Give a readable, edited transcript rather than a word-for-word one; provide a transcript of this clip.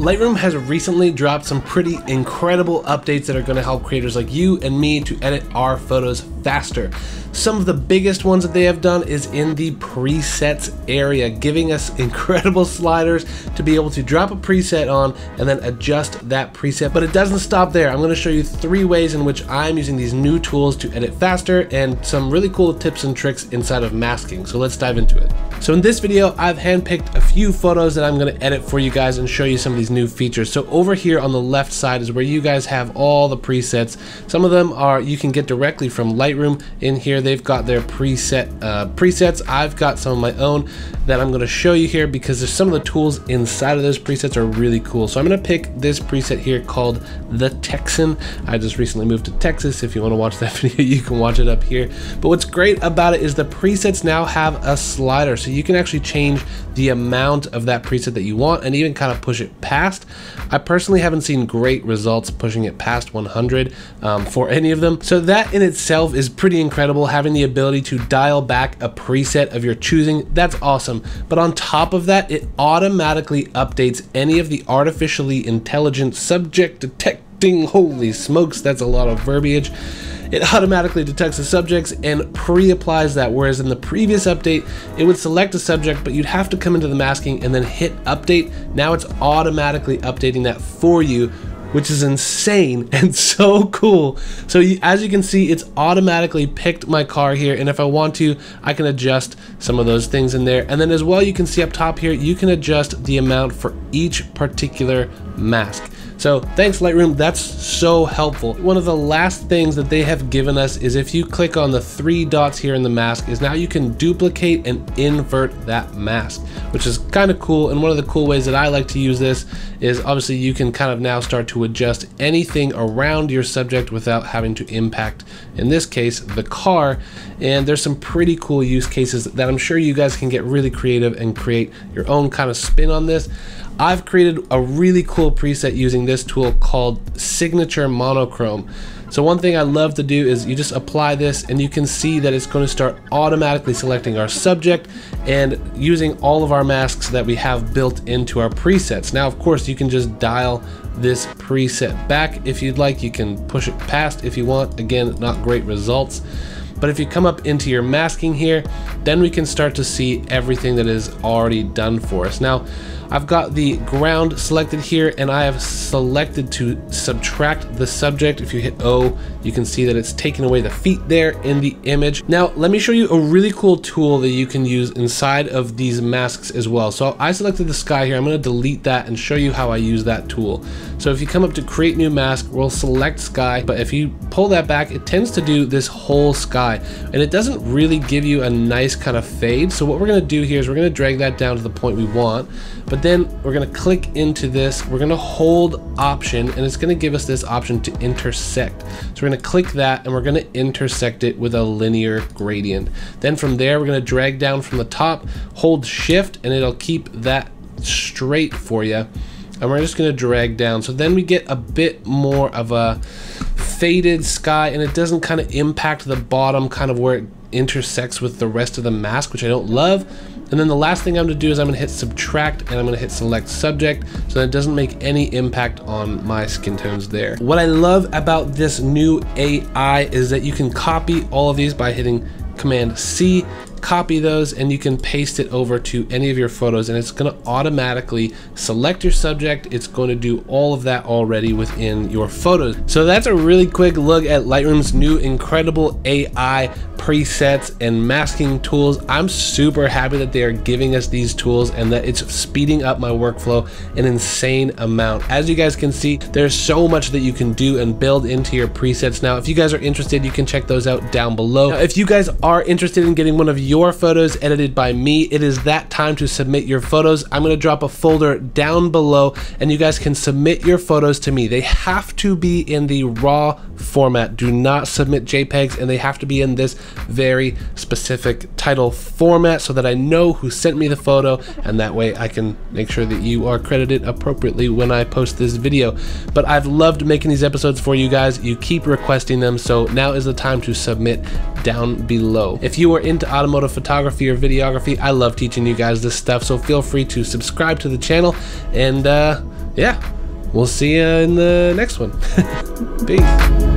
Lightroom has recently dropped some pretty incredible updates that are going to help creators like you and me to edit our photos faster. Some of the biggest ones that they have done is in the presets area, giving us incredible sliders to be able to drop a preset on and then adjust that preset. But it doesn't stop there. I'm going to show you three ways in which I'm using these new tools to edit faster and some really cool tips and tricks inside of masking. So let's dive into it. So in this video, I've handpicked a few photos that I'm going to edit for you guys and show you some of these new features. So over here on the left side is where you guys have all the presets. Some of them are you can get directly from Lightroom. In here they've got their presets. I've got some of my own that I'm going to show you here because there's some of the tools inside of those presets are really cool. So I'm going to pick this preset here called the Texan. I just recently moved to Texas. If you want to watch that video, you can watch it up here. But what's great about it is the presets now have a slider, so you can actually change the amount of that preset that you want and even kind of push it past. I personally haven't seen great results pushing it past 100 for any of them. So that in itself is pretty incredible, having the ability to dial back a preset of your choosing. That's awesome. But on top of that, it automatically updates any of the artificially intelligent subject detecting, holy smokes, that's a lot of verbiage. It automatically detects the subjects and pre-applies that, whereas in the previous update, it would select a subject, but you'd have to come into the masking and then hit update. Now it's automatically updating that for you, which is insane and so cool. So as you can see, it's automatically picked my car here, and if I want to, I can adjust some of those things in there. And then as well, you can see up top here, you can adjust the amount for each particular mask. So thanks Lightroom, that's so helpful. One of the last things that they have given us is if you click on the three dots here in the mask, is now you can duplicate and invert that mask, which is kind of cool. And one of the cool ways that I like to use this is obviously you can kind of now start to adjust anything around your subject without having to impact, in this case, the car. And there's some pretty cool use cases that I'm sure you guys can get really creative and create your own kind of spin on this. I've created a really cool preset using this tool called Signature Monochrome. So one thing I love to do is you just apply this and you can see that it's going to start automatically selecting our subject and using all of our masks that we have built into our presets. Now, of course, you can just dial this preset back if you'd like. You can push it past if you want. Again, not great results. But if you come up into your masking here, then we can start to see everything that is already done for us. Now, I've got the ground selected here and I have selected to subtract the subject. If you hit O, you can see that it's taken away the feet there in the image. Now, let me show you a really cool tool that you can use inside of these masks as well. So I selected the sky here. I'm going to delete that and show you how I use that tool. So if you come up to create new mask, we'll select sky, but if you pull that back, it tends to do this whole sky and it doesn't really give you a nice kind of fade. So what we're going to do here is we're going to drag that down to the point we want, but then we're going to click into this, we're going to hold option, and it's going to give us this option to intersect. So we're going to click that and we're going to intersect it with a linear gradient. Then from there, we're going to drag down from the top, hold shift, and it'll keep that straight for you. And we're just going to drag down. So then we get a bit more of a faded sky, and it doesn't kind of impact the bottom kind of where it intersects with the rest of the mask, which I don't love. And then the last thing I'm going to do is I'm going to hit subtract and I'm going to hit select subject so that it doesn't make any impact on my skin tones there. What I love about this new AI is that you can copy all of these by hitting Command C, copy those, and you can paste it over to any of your photos, and it's going to automatically select your subject. It's going to do all of that already within your photos. So that's a really quick look at Lightroom's new incredible AI presets and masking tools. I'm super happy that they are giving us these tools and that it's speeding up my workflow an insane amount. As you guys can see, there's so much that you can do and build into your presets now. If you guys are interested, you can check those out down below. Now, if you guys are interested in getting one of your photos edited by me, it is that time to submit your photos. I'm going to drop a folder down below and you guys can submit your photos to me. They have to be in the raw format. Do not submit JPEGs, and they have to be in this very specific title format so that I know who sent me the photo, and that way I can make sure that you are credited appropriately when I post this video. But I've loved making these episodes for you guys. You keep requesting them, so now is the time to submit down below. If you are into automotive photography or videography, I love teaching you guys this stuff, so feel free to subscribe to the channel, and yeah, we'll see you in the next one. Peace.